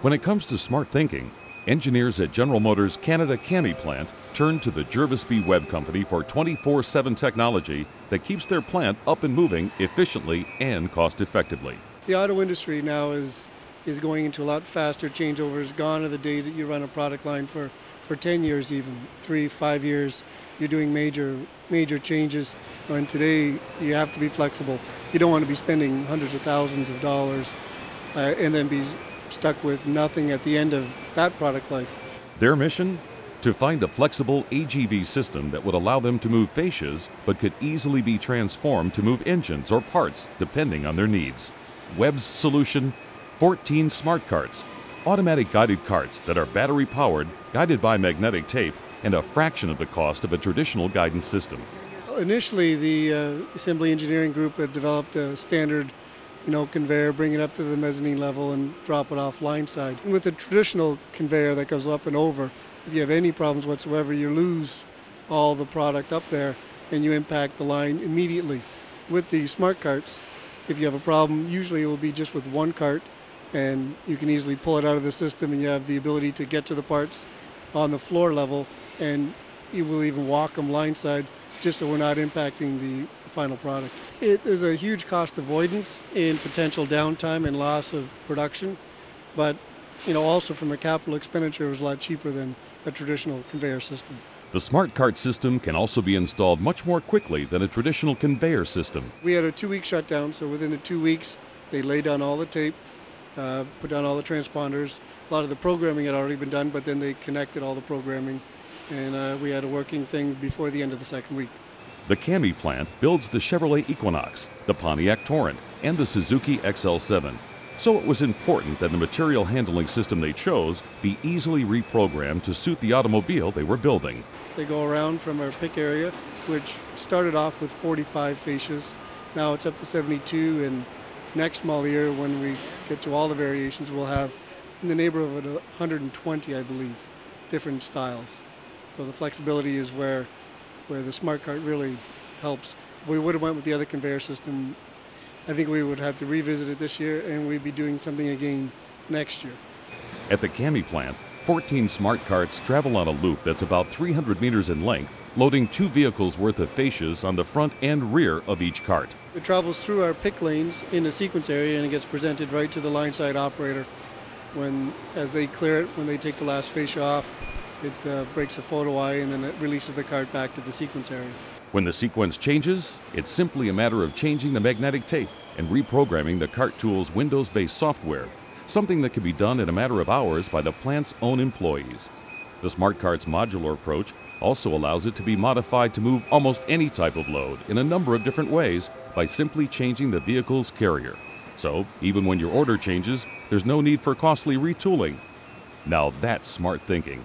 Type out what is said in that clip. When it comes to smart thinking, engineers at General Motors Canada CAMI plant turn to the Jervis B. Webb Company for 24/7 technology that keeps their plant up and moving efficiently and cost-effectively. The auto industry now is going into a lot faster changeovers. Gone are the days that you run a product line for 10 years even, 3-5 years. You're doing major changes. And today, you have to be flexible. You don't want to be spending hundreds of thousands of dollars and then be stuck with nothing at the end of that product life. Their mission? To find a flexible AGV system that would allow them to move fascias, but could easily be transformed to move engines or parts depending on their needs. Webb's solution? 14 smart carts, automatic guided carts that are battery powered, guided by magnetic tape, and a fraction of the cost of a traditional guidance system. Initially, the assembly engineering group had developed a standard conveyor, bring it up to the mezzanine level and drop it off line side. And with a traditional conveyor that goes up and over, if you have any problems whatsoever, you lose all the product up there and you impact the line immediately. With the smart carts, if you have a problem, usually it will be just with one cart and you can easily pull it out of the system and you have the ability to get to the parts on the floor level and you will even walk them line side just so we're not impacting the final product. There's a huge cost avoidance in potential downtime and loss of production, but also from a capital expenditure it was a lot cheaper than a traditional conveyor system. The smart cart system can also be installed much more quickly than a traditional conveyor system. We had a 2-week shutdown, so within the 2 weeks they laid down all the tape, put down all the transponders. A lot of the programming had already been done, but then they connected all the programming and we had a working thing before the end of the 2nd week. The CAMI plant builds the Chevrolet Equinox, the Pontiac Torrent, and the Suzuki XL7. So it was important that the material handling system they chose be easily reprogrammed to suit the automobile they were building. They go around from our pick area, which started off with 45 fascias. Now it's up to 72, and next model year, when we get to all the variations, we'll have in the neighborhood of 120, I believe, different styles. So the flexibility is where the smart cart really helps. If we would have went with the other conveyor system, I think we would have to revisit it this year and we'd be doing something again next year. At the CAMI plant, 14 smart carts travel on a loop that's about 300 meters in length, loading 2 vehicles worth of fascias on the front and rear of each cart. It travels through our pick lanes in the sequence area and it gets presented right to the line side operator. As they clear it, when they take the last fascia off, it breaks a photo eye and then it releases the cart back to the sequence area. When the sequence changes, it's simply a matter of changing the magnetic tape and reprogramming the cart tool's Windows-based software, something that can be done in a matter of hours by the plant's own employees. The smart cart's modular approach also allows it to be modified to move almost any type of load in a number of different ways by simply changing the vehicle's carrier. So, even when your order changes, there's no need for costly retooling. Now that's smart thinking.